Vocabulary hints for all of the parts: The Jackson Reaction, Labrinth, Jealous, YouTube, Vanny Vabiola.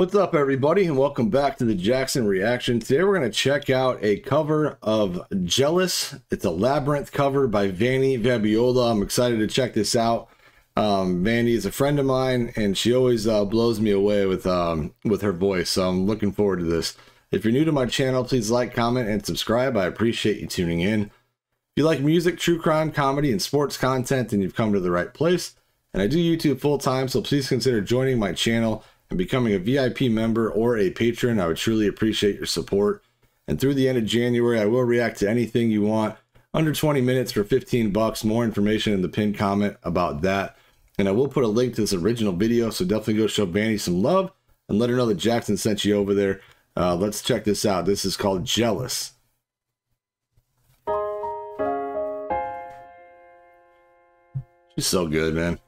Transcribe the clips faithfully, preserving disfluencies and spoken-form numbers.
What's up, everybody, and welcome back to the Jackson Reaction. Today we're going to check out a cover of Jealous. It's a Labyrinth cover by Vanny Vabiola. I'm excited to check this out. Um, Vanny is a friend of mine, and she always uh, blows me away with, um, with her voice, so I'm looking forward to this. If you're new to my channel, please like, comment, and subscribe. I appreciate you tuning in. If you like music, true crime, comedy, and sports content, then you've come to the right place. And I do YouTube full-time, so please consider joining my channel and becoming a V I P member or a patron. I would truly appreciate your support. And through the end of January, I will react to anything you want under twenty minutes for fifteen bucks. More information in the pinned comment about that. And I will put a link to this original video, so definitely go show Vanny some love and let her know that Jackson sent you over there. Uh, let's check this out. This is called Jealous. She's so good, man.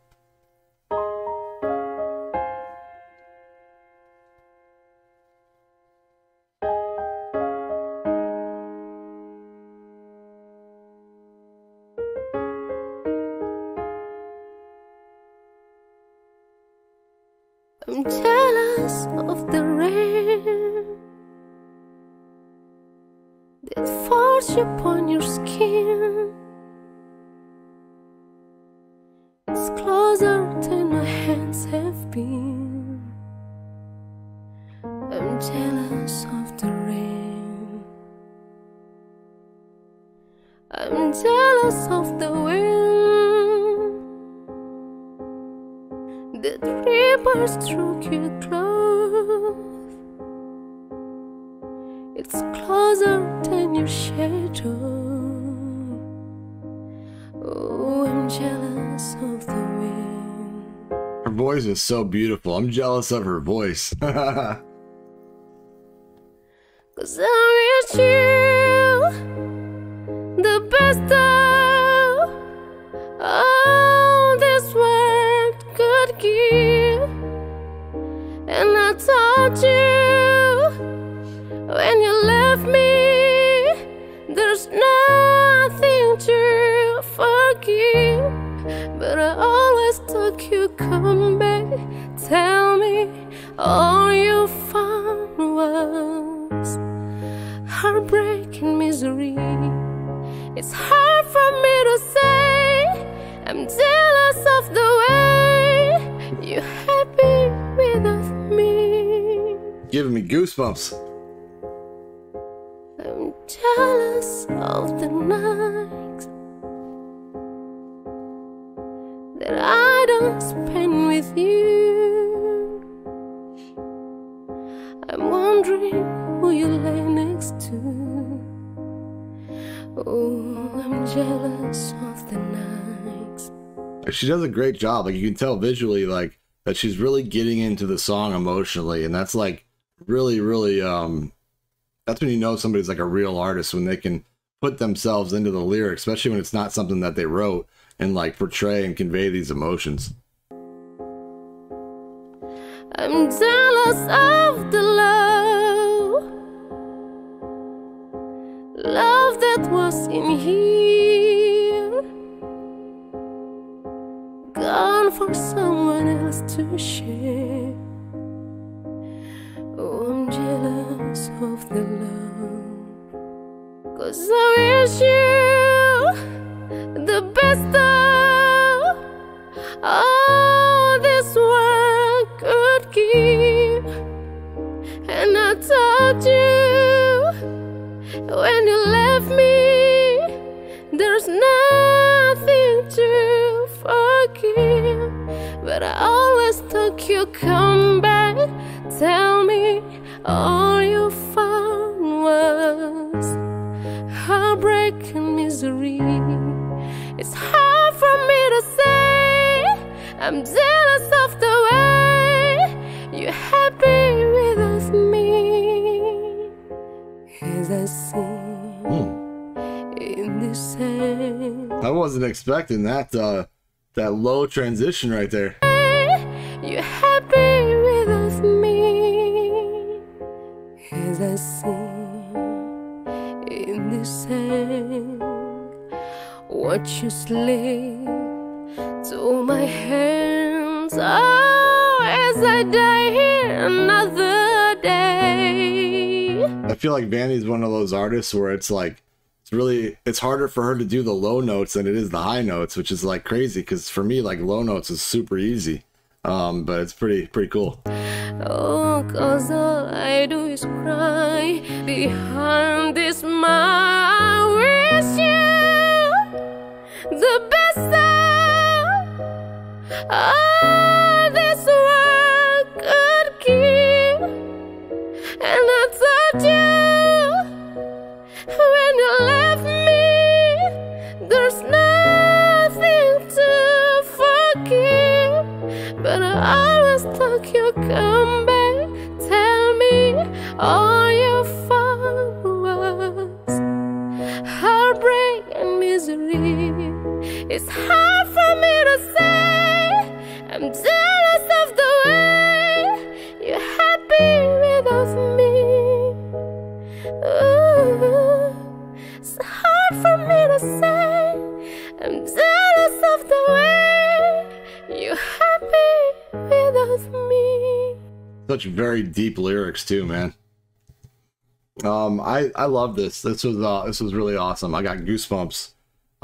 I'm jealous of the rain that falls upon your skin. It's closer than my hands have been. I'm jealous of the rain. I'm jealous of the wind that ripples through your clothes. It's closer than your shadow. Oh, I'm jealous of the wind. Her voice is so beautiful. I'm jealous of her voice. 'Cause I wish you the best of all this world could give. And I told you when you left me, there's nothing to forgive. But I always took you, come back, tell me all you found was heartbreak and misery. It's hard for me to say I'm jealous of the way you happy without me. Giving me goosebumps. I'm jealous of the nights that I don't spend with you. I'm wondering who you lay next to. Oh, I'm jealous of the nights. She does a great job. Like, you can tell visually, like, that she's really getting into the song emotionally, and that's like really really um that's when you know somebody's like a real artist, when they can put themselves into the lyric, especially when it's not something that they wrote, and like portray and convey these emotions. I'm jealous of the love love that was in here, gone for someone else to share. Oh, I'm jealous of the love. 'Cause I wish you the best of all this world could give. And I told you when you left me, there's nothing to forgive. But I always took you, come back, tell me all you found was heartbreak and misery. It's hard for me to say I'm jealous of the way you're happy without me. As I sing mm. in this end. I wasn't expecting that uh, that low transition right there. You're happy without me. As I sing in this song, watch you slip to my hands. Oh, as I another day, another day. I feel like Vanny's one of those artists where it's like, it's really, it's harder for her to do the low notes than it is the high notes, which is like crazy, because for me, like, low notes is super easy. Um, but it's pretty, pretty cool. Oh, cause all I do is cry behind this smile. I wish you the best of all this world could give. And I told you when you left me, there's nothing to forgive. But I always thought you'd come back, tell me all your fault was heartbreak and misery. It's hard for me to say, I'm jealous of the way you're happy without me. Ooh, it's hard for me to say, I'm jealous of the way you're happy without me. Such very deep lyrics too, man. Um, I I love this. This was uh, this was really awesome. I got goosebumps.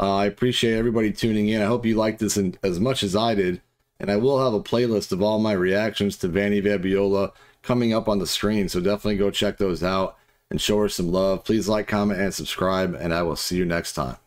Uh, I appreciate everybody tuning in. I hope you liked this in, as much as I did. And I will have a playlist of all my reactions to Vanny Vabiola coming up on the screen. So definitely go check those out and show her some love. Please like, comment, and subscribe. And I will see you next time.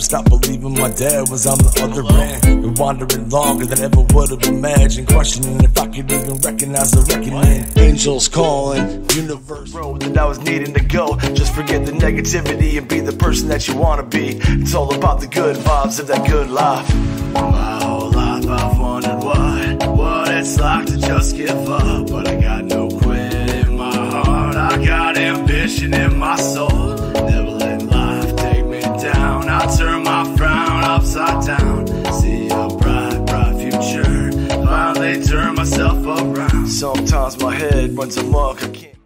Stop believing my dad was on the other end, and wandering longer than I ever would have imagined, questioning if I could even recognize the reckoning. Angels calling, universe road that I was needing to go. Just forget the negativity and be the person that you want to be. It's all about the good vibes of that good life. My whole life I've wondered why, what it's like to just give up. But I got no quit in my heart, I got ambition in my soul. Never let life take me down, I turn upside down, see a bright, bright future, finally turn myself around. Sometimes my head runs amok, I can't.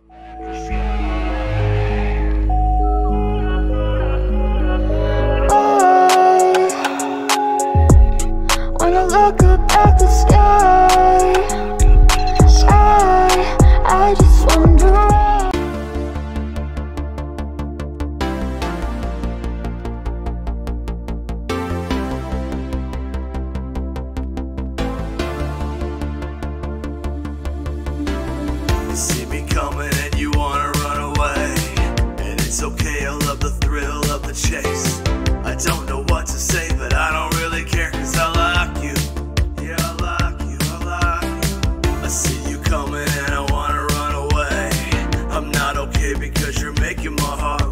Oh, when I look up at the sky, I, I just wonder why. Chase. I don't know what to say, but I don't really care, cause I like you. Yeah, I like you, I like you. I see you coming and I wanna run away. I'm not okay because you're making my heart